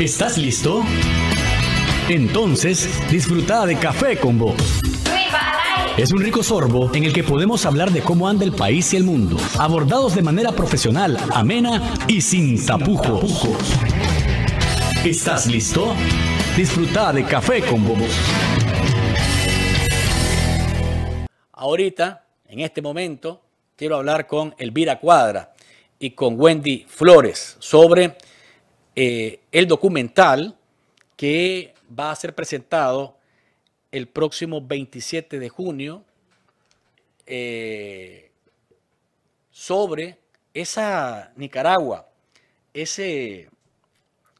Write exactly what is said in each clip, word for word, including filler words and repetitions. ¿Estás listo? Entonces, disfruta de Café con vos. Es un rico sorbo en el que podemos hablar de cómo anda el país y el mundo, abordados de manera profesional, amena y sin tapujos. ¿Estás listo? Disfruta de Café con vos. Ahorita, en este momento, quiero hablar con Elvira Cuadra y con Wendy Flores sobre eh, el documental que va a ser presentado el próximo veintisiete de junio eh, sobre esa Nicaragua, ese,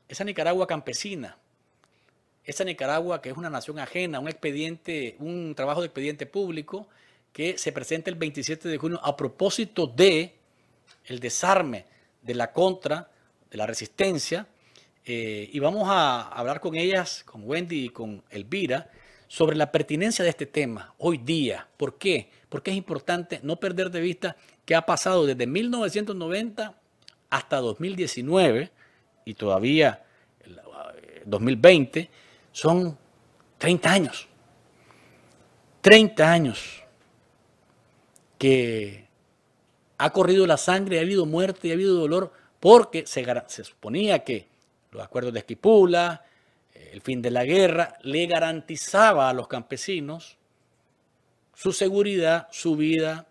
esa Nicaragua campesina, esa Nicaragua que es una nación ajena, un expediente, un trabajo de expediente público que se presenta el veintisiete de junio a propósito de el desarme de la contra, de la resistencia, eh, y vamos a hablar con ellas, con Wendy y con Elvira, sobre la pertinencia de este tema hoy día. ¿Por qué? Porque es importante no perder de vista que ha pasado desde mil novecientos noventa hasta dos mil diecinueve y todavía dos mil veinte, son treinta años. treinta años. Que ha corrido la sangre, ha habido muerte, ha habido dolor, porque se, se suponía que los acuerdos de Esquipulas, el fin de la guerra, le garantizaba a los campesinos su seguridad, su vida,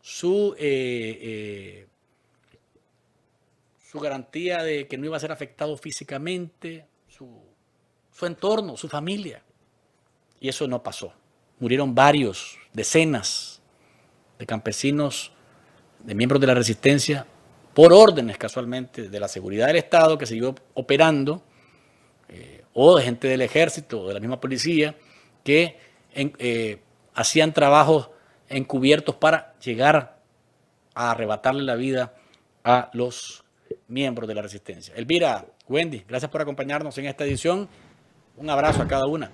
su, eh, eh, su garantía de que no iba a ser afectado físicamente, su, su entorno, su familia. Y eso no pasó. Murieron varios, decenas de campesinos, de miembros de la resistencia, por órdenes casualmente de la seguridad del Estado que siguió operando, eh, o de gente del ejército o de la misma policía que en, eh, hacían trabajos encubiertos para llegar a arrebatarle la vida a los miembros de la resistencia. Elvira, Wendy, gracias por acompañarnos en esta edición. Un abrazo a cada una.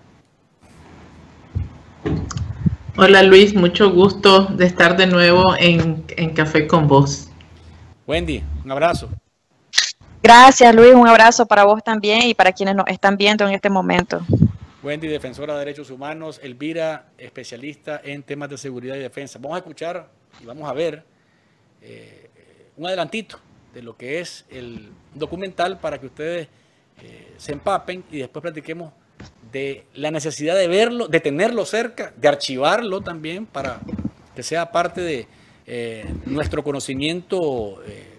Hola Luis, mucho gusto de estar de nuevo en, en Café con vos. Wendy, un abrazo. Gracias Luis, un abrazo para vos también y para quienes nos están viendo en este momento. Wendy, defensora de derechos humanos, Elvira, especialista en temas de seguridad y defensa. Vamos a escuchar y vamos a ver eh, un adelantito de lo que es el documental para que ustedes eh, se empapen y después platiquemos de la necesidad de verlo, de tenerlo cerca, de archivarlo también para que sea parte de eh, nuestro conocimiento eh,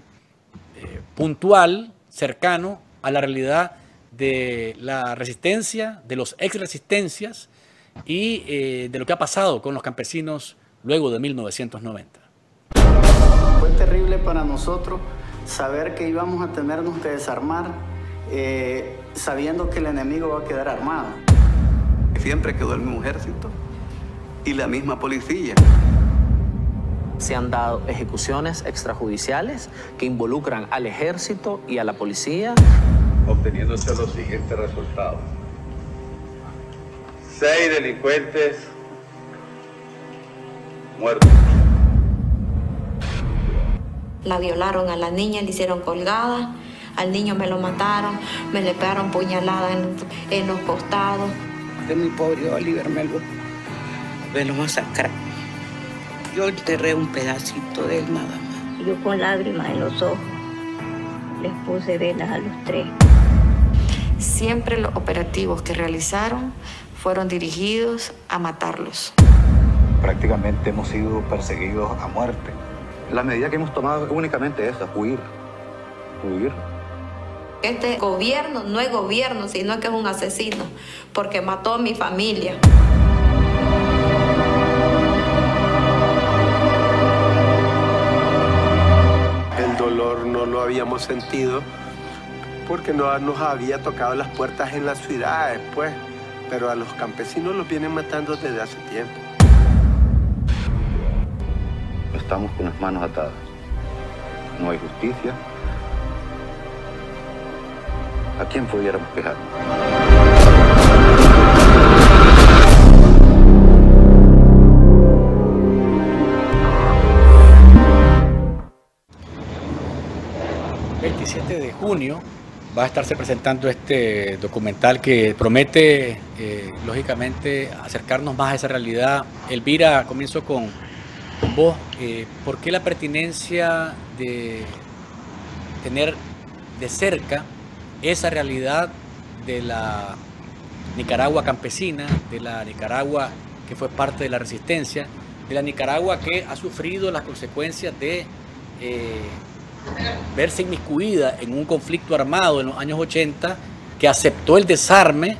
eh, puntual, cercano a la realidad de la resistencia, de los ex resistencias y eh, de lo que ha pasado con los campesinos luego de mil novecientos noventa. Fue terrible para nosotros saber que íbamos a tenernos que desarmar eh, sabiendo que el enemigo va a quedar armado. Siempre quedó el mismo ejército y la misma policía. Se han dado ejecuciones extrajudiciales que involucran al ejército y a la policía. Obteniéndose los siguientes resultados. Seis delincuentes muertos. La violaron a la niña, le hicieron colgada. Al niño me lo mataron, me le pegaron puñaladas en, en los costados. De mi pobre Oliver Melú, me lo masacraron. Yo enterré un pedacito de él nada más. Yo con lágrimas en los ojos les puse velas a los tres. Siempre los operativos que realizaron fueron dirigidos a matarlos. Prácticamente hemos sido perseguidos a muerte. La medida que hemos tomado es únicamente esa, huir. Huir. Este gobierno no es gobierno, sino que es un asesino, porque mató a mi familia. El dolor no lo habíamos sentido porque no nos había tocado las puertas en las ciudades, pues, pero a los campesinos los vienen matando desde hace tiempo. Estamos con las manos atadas. No hay justicia. ¿A quién pudiéramos quejar? veintisiete de junio va a estarse presentando este documental que promete, eh, lógicamente, acercarnos más a esa realidad. Elvira, comienzo con, con vos. Eh, ¿Por qué la pertinencia de tener de cerca esa realidad de la Nicaragua campesina, de la Nicaragua que fue parte de la resistencia, de la Nicaragua que ha sufrido las consecuencias de eh, verse inmiscuida en un conflicto armado en los años ochenta, que aceptó el desarme,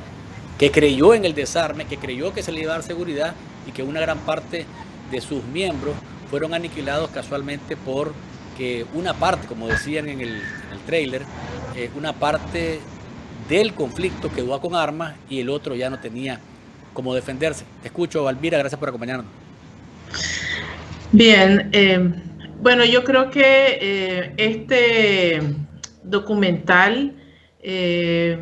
que creyó en el desarme, que creyó que se le iba a dar seguridad y que una gran parte de sus miembros fueron aniquilados casualmente por que una parte, como decían en el, en el tráiler, eh, una parte del conflicto quedó con armas y el otro ya no tenía cómo defenderse? Te escucho, Elvira, gracias por acompañarnos. Bien, eh, bueno, yo creo que eh, este documental eh,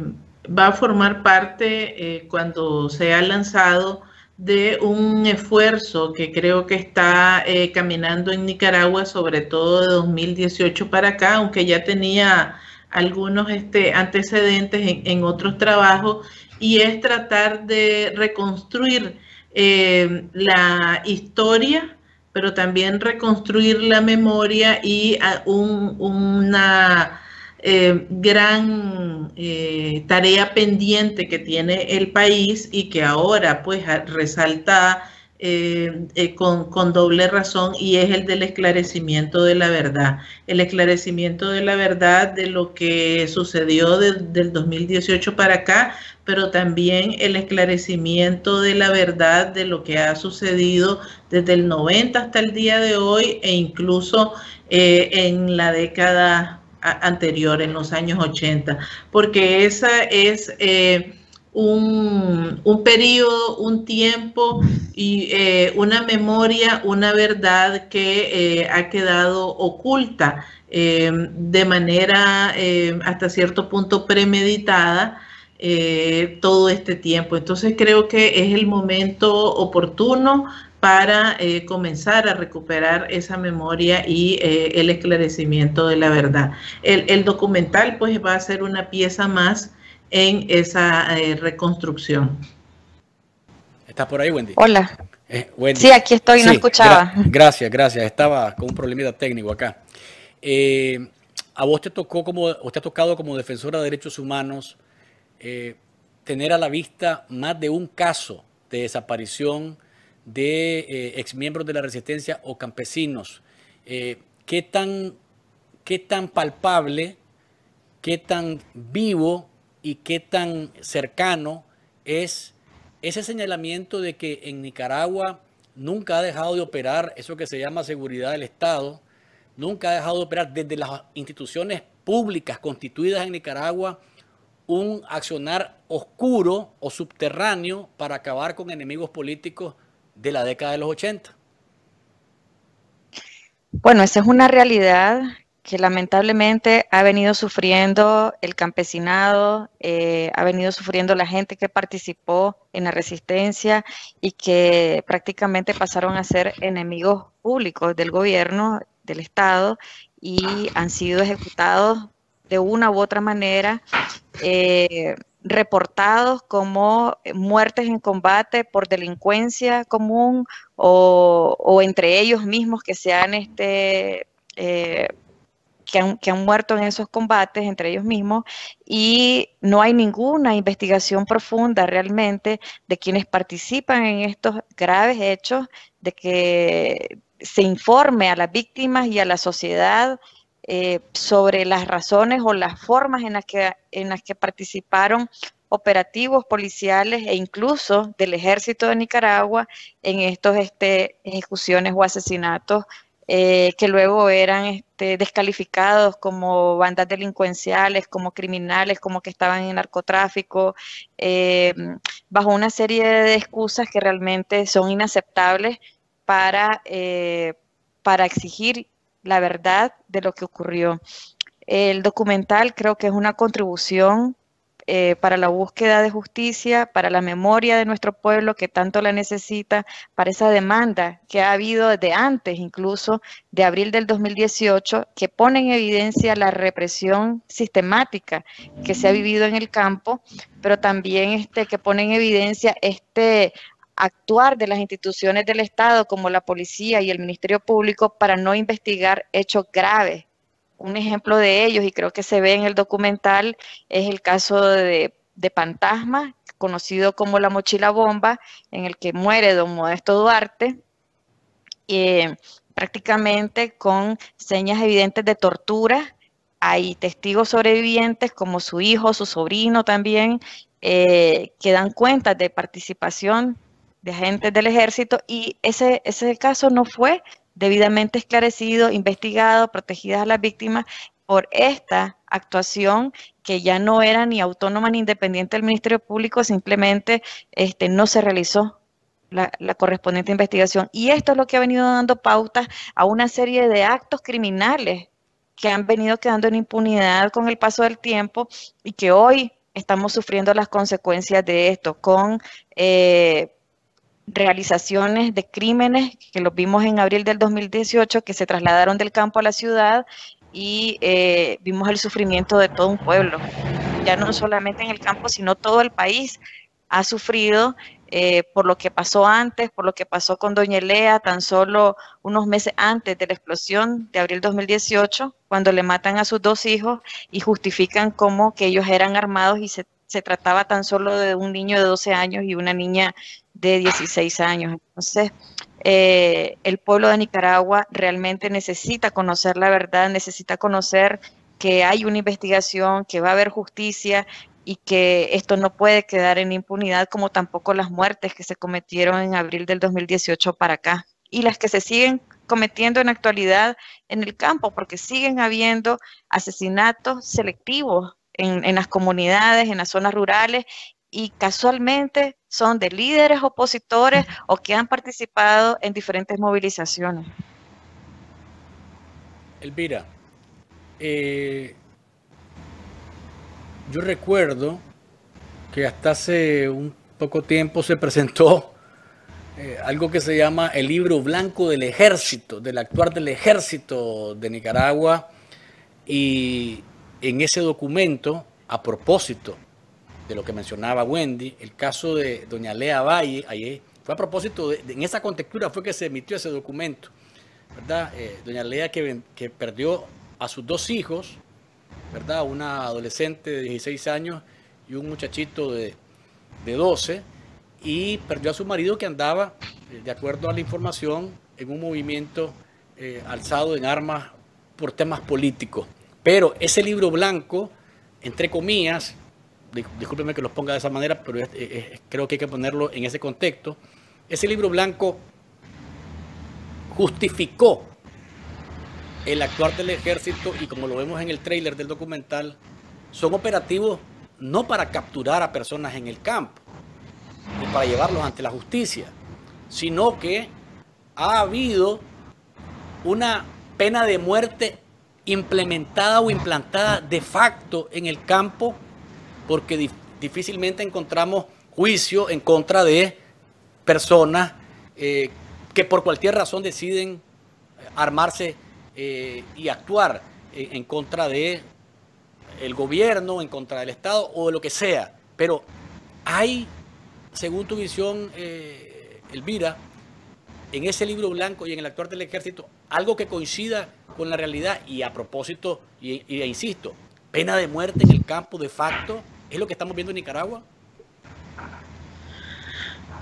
va a formar parte, eh, cuando sea lanzado, de un esfuerzo que creo que está eh, caminando en Nicaragua, sobre todo de dos mil dieciocho para acá, aunque ya tenía algunos este, antecedentes en, en otros trabajos, y es tratar de reconstruir eh, la historia, pero también reconstruir la memoria y un, una eh, gran eh, tarea pendiente que tiene el país y que ahora pues resalta Eh, eh, con, con doble razón, y es el del esclarecimiento de la verdad. El esclarecimiento de la verdad de lo que sucedió de, del dos mil dieciocho para acá, pero también el esclarecimiento de la verdad de lo que ha sucedido desde el noventa hasta el día de hoy, e incluso eh, en la década anterior, en los años ochenta, porque esa es... Eh, Un, un periodo, un tiempo y eh, una memoria, una verdad que eh, ha quedado oculta eh, de manera eh, hasta cierto punto premeditada eh, todo este tiempo. Entonces creo que es el momento oportuno para eh, comenzar a recuperar esa memoria y eh, el esclarecimiento de la verdad. El, el documental pues va a ser una pieza más en esa eh, reconstrucción. ¿Estás por ahí, Wendy? Hola. Eh, Wendy. Sí, aquí estoy, no sí, escuchaba. Gra gracias, gracias. Estaba con un problemita técnico acá. Eh, a vos te tocó, como, o te ha tocado como defensora de derechos humanos, eh, tener a la vista más de un caso de desaparición de eh, exmiembros de la resistencia o campesinos. Eh, ¿qué tan, qué tan palpable, qué tan vivo y qué tan cercano es ese señalamiento de que en Nicaragua nunca ha dejado de operar eso que se llama seguridad del Estado, nunca ha dejado de operar desde las instituciones públicas constituidas en Nicaragua un accionar oscuro o subterráneo para acabar con enemigos políticos de la década de los ochenta? Bueno, esa es una realidad que lamentablemente ha venido sufriendo el campesinado, eh, ha venido sufriendo la gente que participó en la resistencia y que prácticamente pasaron a ser enemigos públicos del gobierno, del Estado, y han sido ejecutados de una u otra manera, eh, reportados como muertes en combate por delincuencia común o, o entre ellos mismos que se han... Este, eh, Que han, que han muerto en esos combates entre ellos mismos, y no hay ninguna investigación profunda realmente de quienes participan en estos graves hechos, de que se informe a las víctimas y a la sociedad eh, sobre las razones o las formas en las que, en las que participaron operativos policiales e incluso del ejército de Nicaragua en estos este, ejecuciones o asesinatos Eh, que luego eran este, descalificados como bandas delincuenciales, como criminales, como que estaban en narcotráfico, eh, bajo una serie de excusas que realmente son inaceptables para, eh, para exigir la verdad de lo que ocurrió. El documental creo que es una contribución eh, para la búsqueda de justicia, para la memoria de nuestro pueblo que tanto la necesita, para esa demanda que ha habido desde antes, incluso de abril del dos mil dieciocho, que pone en evidencia la represión sistemática que se ha vivido en el campo, pero también este, que pone en evidencia este actuar de las instituciones del Estado como la policía y el Ministerio Público para no investigar hechos graves. Un ejemplo de ellos, y creo que se ve en el documental, es el caso de, de Pantasma, conocido como la mochila bomba, en el que muere don Modesto Duarte, eh, prácticamente con señas evidentes de tortura. Hay testigos sobrevivientes como su hijo, su sobrino también, eh, que dan cuenta de participación de agentes del ejército, y ese, ese caso no fue debidamente esclarecido, investigado, protegidas a las víctimas por esta actuación que ya no era ni autónoma ni independiente del Ministerio Público, simplemente este, no se realizó la, la correspondiente investigación. Y esto es lo que ha venido dando pautas a una serie de actos criminales que han venido quedando en impunidad con el paso del tiempo y que hoy estamos sufriendo las consecuencias de esto con eh, realizaciones de crímenes que los vimos en abril del dos mil dieciocho, que se trasladaron del campo a la ciudad, y eh, vimos el sufrimiento de todo un pueblo. Ya no solamente en el campo, sino todo el país ha sufrido eh, por lo que pasó antes, por lo que pasó con doña Elea tan solo unos meses antes de la explosión de abril dos mil dieciocho, cuando le matan a sus dos hijos y justifican como que ellos eran armados y se, se trataba tan solo de un niño de doce años y una niña de dieciséis años. Entonces, eh, el pueblo de Nicaragua realmente necesita conocer la verdad, necesita conocer que hay una investigación, que va a haber justicia y que esto no puede quedar en impunidad, como tampoco las muertes que se cometieron en abril del dos mil dieciocho para acá y las que se siguen cometiendo en la actualidad en el campo, porque siguen habiendo asesinatos selectivos en, en las comunidades, en las zonas rurales, y casualmente son de líderes opositores o que han participado en diferentes movilizaciones. Elvira, eh, yo recuerdo que hasta hace un poco tiempo se presentó eh, algo que se llama el libro blanco del ejército, del actuar del ejército de Nicaragua, y en ese documento, a propósito de lo que mencionaba Wendy, el caso de doña Lea Valle, ahí fue a propósito, de, de, en esa contextura fue que se emitió ese documento, ¿verdad? Eh, doña Lea que, que perdió a sus dos hijos, ¿verdad? Una adolescente de dieciséis años y un muchachito de, de doce, y perdió a su marido que andaba, de acuerdo a la información, en un movimiento eh, alzado en armas por temas políticos. Pero ese libro blanco, entre comillas, discúlpenme que los ponga de esa manera, pero es, es, creo que hay que ponerlo en ese contexto. Ese libro blanco justificó el actuar del ejército, y como lo vemos en el tráiler del documental, son operativos no para capturar a personas en el campo ni para llevarlos ante la justicia, sino que ha habido una pena de muerte implementada o implantada de facto en el campo, porque difícilmente encontramos juicio en contra de personas eh, que por cualquier razón deciden armarse eh, y actuar en, en contra de el gobierno, en contra del Estado o de lo que sea. Pero hay, según tu visión, eh, Elvira, en ese libro blanco y en el actuar del ejército, algo que coincida con la realidad. Y a propósito, y, y insisto, pena de muerte en el campo de facto, ¿es lo que estamos viendo en Nicaragua?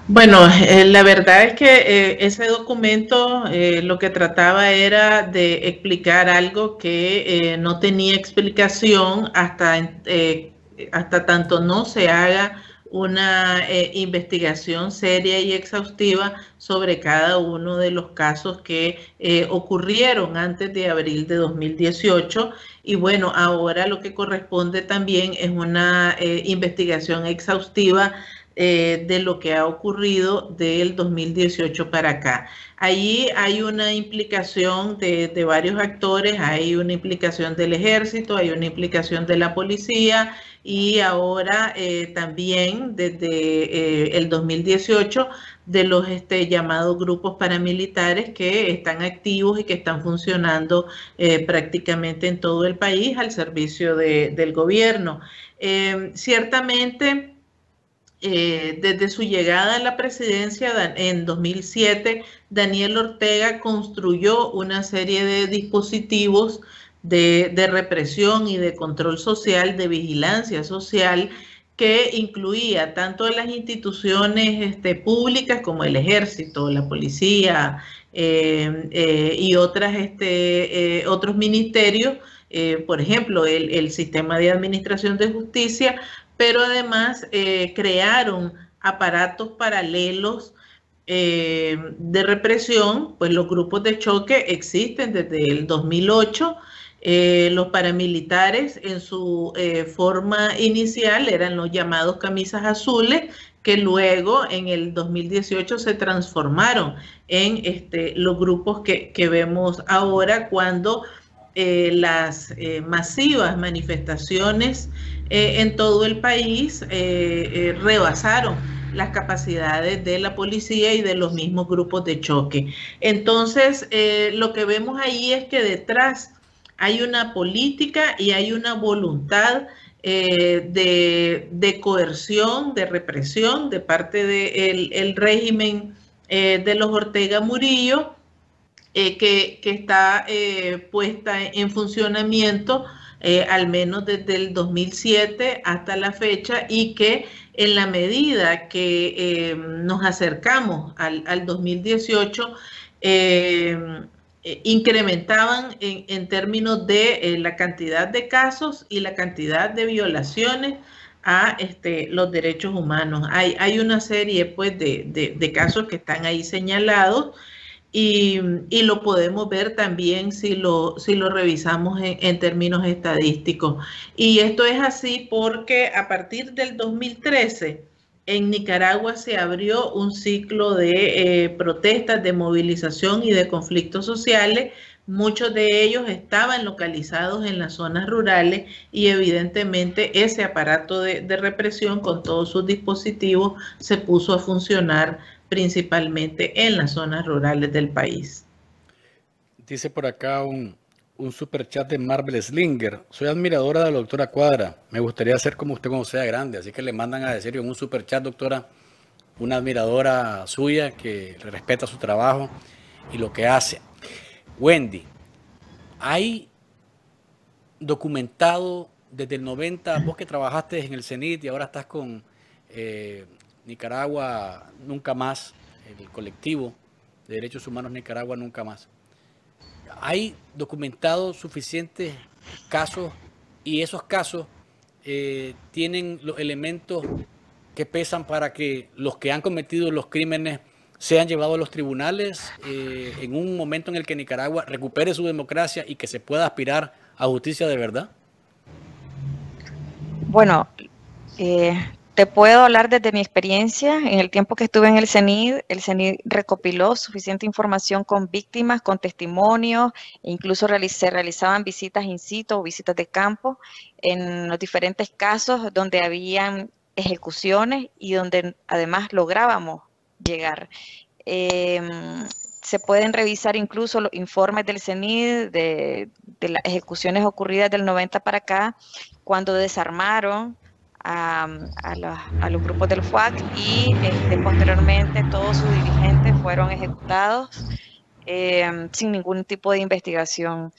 Bueno, eh, la verdad es que eh, ese documento eh, lo que trataba era de explicar algo que eh, no tenía explicación hasta, eh, hasta tanto no se haga una eh, investigación seria y exhaustiva sobre cada uno de los casos que eh, ocurrieron antes de abril de dos mil dieciocho. Y bueno, ahora lo que corresponde también es una eh, investigación exhaustiva eh, de lo que ha ocurrido del dos mil dieciocho para acá. Allí hay una implicación de, de varios actores, hay una implicación del ejército, hay una implicación de la policía y ahora eh, también desde eh, el dos mil dieciocho de los este, llamados grupos paramilitares que están activos y que están funcionando eh, prácticamente en todo el país al servicio de, del gobierno. Eh, ciertamente, eh, desde su llegada a la presidencia en dos mil siete, Daniel Ortega construyó una serie de dispositivos de, de represión y de control social, de vigilancia social, que incluía tanto a las instituciones este, públicas como el ejército, la policía eh, eh, y otras, este, eh, otros ministerios, eh, por ejemplo, el, el sistema de administración de justicia, pero además eh, crearon aparatos paralelos eh, de represión, pues los grupos de choque existen desde el dos mil ocho. Eh, los paramilitares en su eh, forma inicial eran los llamados camisas azules, que luego en el dos mil dieciocho se transformaron en este, los grupos que, que vemos ahora cuando eh, las eh, masivas manifestaciones eh, en todo el país eh, eh, rebasaron las capacidades de la policía y de los mismos grupos de choque. Entonces, eh, lo que vemos ahí es que detrás hay una política y hay una voluntad eh, de, de coerción, de represión de parte del de el régimen eh, de los Ortega Murillo eh, que, que está eh, puesta en funcionamiento eh, al menos desde el dos mil siete hasta la fecha y que en la medida que eh, nos acercamos al, al dos mil dieciocho eh, incrementaban en, en términos de eh, la cantidad de casos y la cantidad de violaciones a este, los derechos humanos. Hay, hay una serie pues, de, de, de casos que están ahí señalados y, y lo podemos ver también si lo, si lo revisamos en, en términos estadísticos. Y esto es así porque a partir del dos mil trece en Nicaragua se abrió un ciclo de eh, protestas, de movilización y de conflictos sociales. Muchos de ellos estaban localizados en las zonas rurales y evidentemente ese aparato de, de represión con todos sus dispositivos se puso a funcionar principalmente en las zonas rurales del país. Dice por acá un, un superchat de Marvel Slinger. Soy admiradora de la doctora Cuadra. Me gustaría ser como usted cuando sea grande. Así que le mandan a decir en un superchat, doctora, una admiradora suya que respeta su trabajo y lo que hace. Wendy, hay documentado desde el noventa, vos que trabajaste en el CENIDH y ahora estás con eh, Nicaragua Nunca Más, el colectivo de derechos humanos Nicaragua Nunca Más. ¿Hay documentados suficientes casos y esos casos eh, tienen los elementos que pesan para que los que han cometido los crímenes sean llevados a los tribunales eh, en un momento en el que Nicaragua recupere su democracia y que se pueda aspirar a justicia de verdad? Bueno, eh, te puedo hablar desde mi experiencia. En el tiempo que estuve en el CENIDH, el CENIDH recopiló suficiente información con víctimas, con testimonios, e incluso se realizaban visitas in situ o visitas de campo en los diferentes casos donde habían ejecuciones y donde además lográbamos llegar. Eh, se pueden revisar incluso los informes del CENIDH de, de las ejecuciones ocurridas del noventa para acá, cuando desarmaron A, a, los, a los grupos del FUAC y este, posteriormente todos sus dirigentes fueron ejecutados eh, sin ningún tipo de investigación.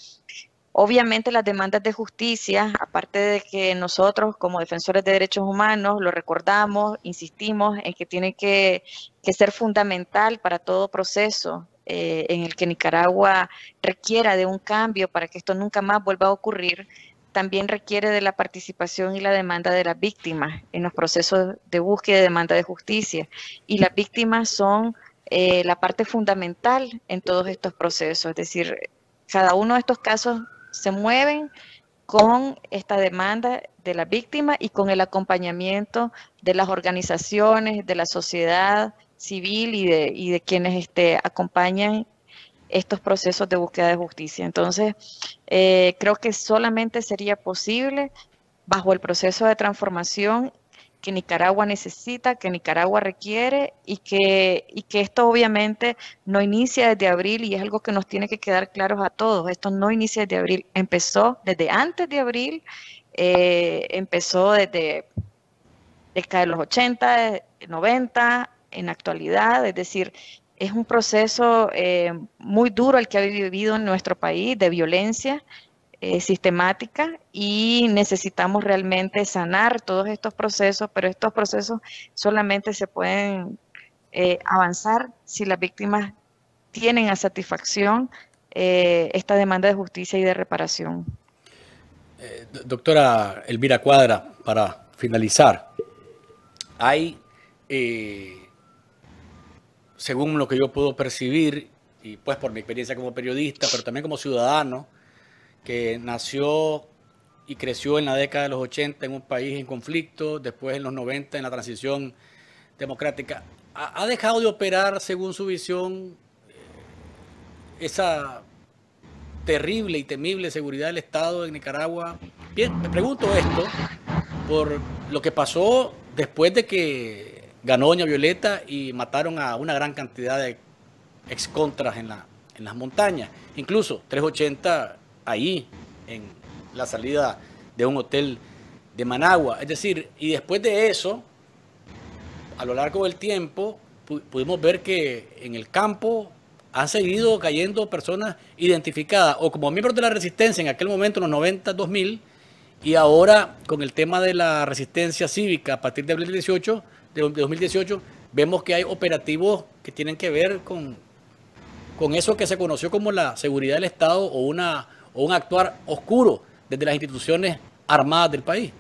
Obviamente las demandas de justicia, aparte de que nosotros como defensores de derechos humanos lo recordamos, insistimos en que tiene que, que ser fundamental para todo proceso eh, en el que Nicaragua requiera de un cambio para que esto nunca más vuelva a ocurrir, también requiere de la participación y la demanda de las víctimas en los procesos de búsqueda y demanda de justicia. Y las víctimas son eh, la parte fundamental en todos estos procesos. Es decir, cada uno de estos casos se mueven con esta demanda de la víctima y con el acompañamiento de las organizaciones, de la sociedad civil y de, y de quienes este, acompañan estos procesos de búsqueda de justicia. Entonces, eh, creo que solamente sería posible bajo el proceso de transformación que Nicaragua necesita, que Nicaragua requiere y que, y que esto obviamente no inicia desde abril y es algo que nos tiene que quedar claros a todos. Esto no inicia desde abril, empezó desde antes de abril, eh, empezó desde década de los ochenta, noventa, en la actualidad, es decir, es un proceso eh, muy duro el que ha vivido en nuestro país de violencia eh, sistemática y necesitamos realmente sanar todos estos procesos, pero estos procesos solamente se pueden eh, avanzar si las víctimas tienen a satisfacción eh, esta demanda de justicia y de reparación. Eh, doctora Elvira Cuadra, para finalizar, hay... Eh... según lo que yo puedo percibir, y pues por mi experiencia como periodista, pero también como ciudadano, que nació y creció en la década de los ochenta en un país en conflicto, después en los noventa en la transición democrática, ¿ha dejado de operar, según su visión, esa terrible y temible seguridad del Estado en Nicaragua? Bien, me pregunto esto por lo que pasó después de que ganó doña Violeta y mataron a una gran cantidad de excontras en, la, en las montañas. Incluso tres ochenta ahí, en la salida de un hotel de Managua. Es decir, y después de eso, a lo largo del tiempo, pu- pudimos ver que en el campo han seguido cayendo personas identificadas o como miembros de la resistencia en aquel momento, en los noventa, dos mil, y ahora con el tema de la resistencia cívica a partir de abril dieciocho, de dos mil dieciocho, vemos que hay operativos que tienen que ver con, con eso que se conoció como la seguridad del Estado o, una, o un actuar oscuro desde las instituciones armadas del país.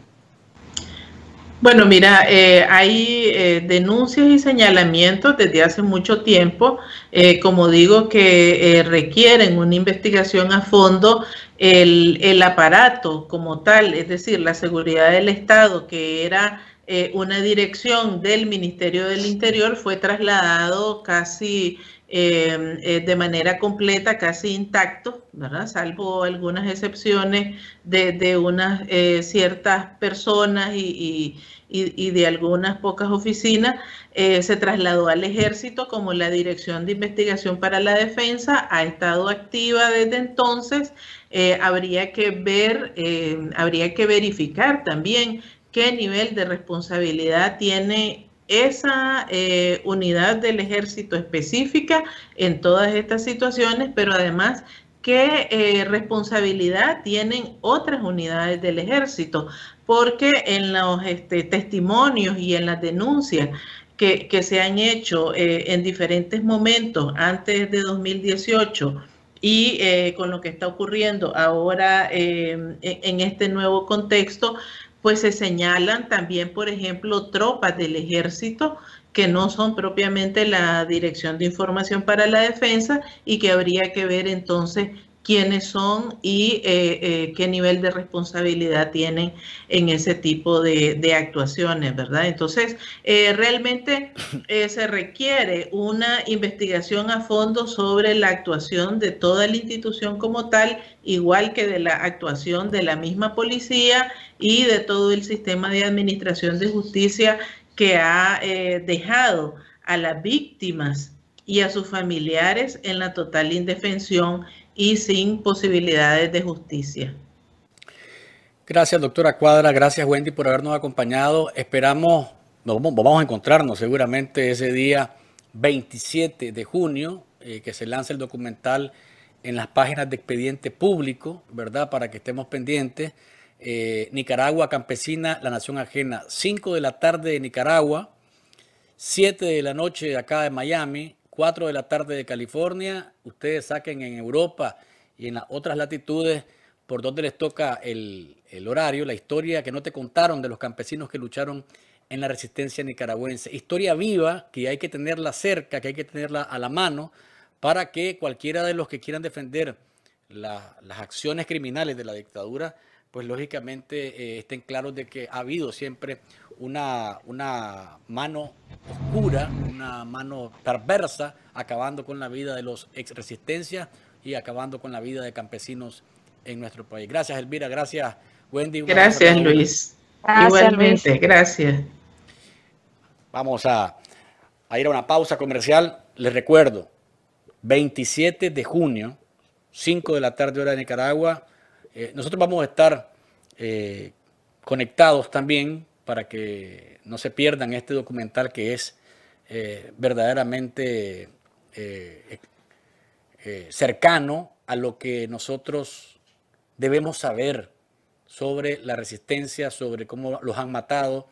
Bueno, mira, eh, hay eh, denuncias y señalamientos desde hace mucho tiempo, eh, como digo, que eh, requieren una investigación a fondo. El, el aparato como tal, es decir, la seguridad del Estado, que era eh, una dirección del Ministerio del Interior, fue trasladado casi eh, eh, de manera completa, casi intacto, ¿verdad? Salvo algunas excepciones de, de unas eh, ciertas personas y, y, y de algunas pocas oficinas, eh, se trasladó al Ejército como la Dirección de Investigación para la Defensa, ha estado activa desde entonces. Eh, habría que ver, eh, habría que verificar también qué nivel de responsabilidad tiene esa eh, unidad del Ejército específica en todas estas situaciones, pero además qué eh, responsabilidad tienen otras unidades del Ejército, porque en los este, testimonios y en las denuncias que, que se han hecho eh, en diferentes momentos antes de dos mil dieciocho, y eh, con lo que está ocurriendo ahora eh, en este nuevo contexto, pues se señalan también, por ejemplo, tropas del Ejército que no son propiamente la Dirección de Información para la Defensa y que habría que ver entonces quiénes son y eh, eh, qué nivel de responsabilidad tienen en ese tipo de, de actuaciones, ¿verdad? Entonces, eh, realmente eh, se requiere una investigación a fondo sobre la actuación de toda la institución como tal, igual que de la actuación de la misma policía y de todo el sistema de administración de justicia que ha eh, dejado a las víctimas y a sus familiares en la total indefensión y sin posibilidades de justicia. Gracias, doctora Cuadra. Gracias, Wendy, por habernos acompañado. Esperamos, nos vamos a encontrarnos seguramente ese día veintisiete de junio, eh, que se lance el documental en las páginas de Expediente Público, ¿verdad? Para que estemos pendientes. Eh, Nicaragua campesina, la nación ajena. cinco de la tarde de Nicaragua, siete de la noche de acá de Miami, cuatro de la tarde de California, ustedes saquen en Europa y en las otras latitudes por donde les toca el, el horario, la historia que no te contaron de los campesinos que lucharon en la resistencia nicaragüense. Historia viva que hay que tenerla cerca, que hay que tenerla a la mano para que cualquiera de los que quieran defender la, las acciones criminales de la dictadura pues lógicamente eh, estén claros de que ha habido siempre una, una mano oscura, una mano perversa, acabando con la vida de los ex resistencia y acabando con la vida de campesinos en nuestro país. Gracias, Elvira, gracias, Wendy. Gracias, Luis. Gracias, igualmente, Luis. Gracias. Vamos a, a ir a una pausa comercial. Les recuerdo, veintisiete de junio, cinco de la tarde hora de Nicaragua. Eh, nosotros vamos a estar eh, conectados también para que no se pierdan este documental que es eh, verdaderamente eh, eh, cercano a lo que nosotros debemos saber sobre la resistencia, sobre cómo los han matado,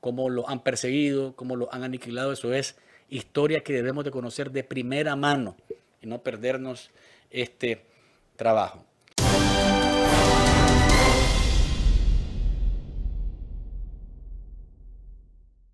cómo los han perseguido, cómo los han aniquilado. Eso es historia que debemos de conocer de primera mano y no perdernos este trabajo.